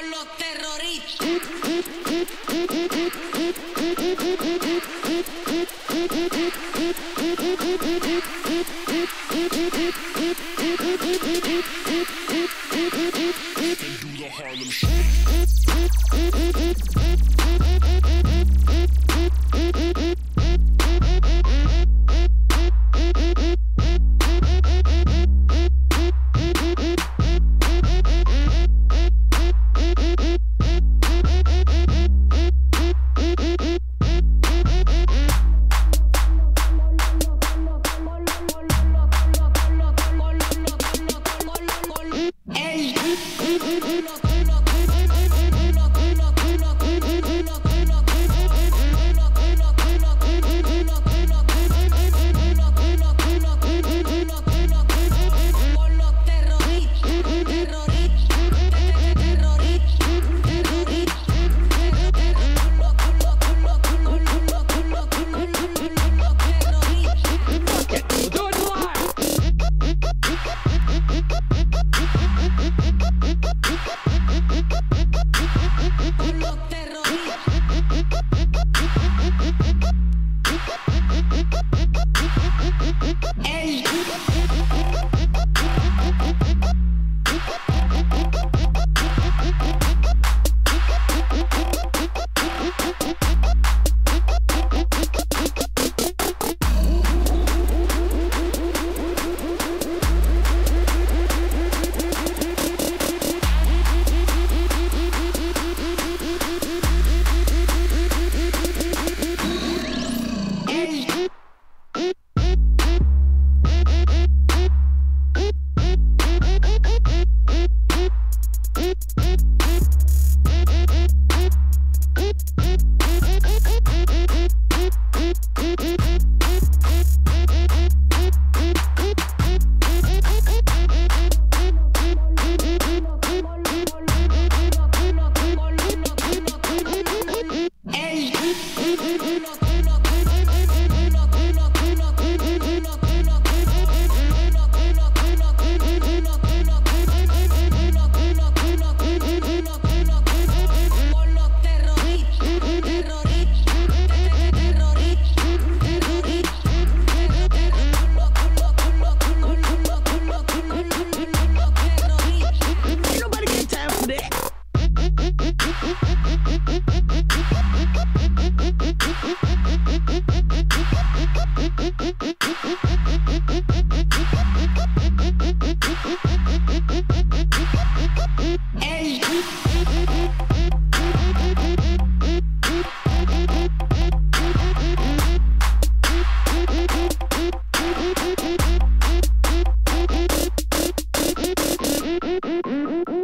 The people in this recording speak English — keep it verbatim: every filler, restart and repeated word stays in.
con los terroristas. Mm-mm-mm.